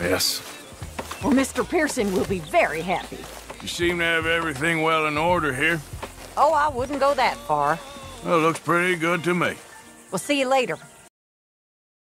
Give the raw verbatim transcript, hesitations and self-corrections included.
Yes. Well, Mister Pearson will be very happy. You seem to have everything well in order here. Oh, I wouldn't go that far. Well, it looks pretty good to me. We'll see you later.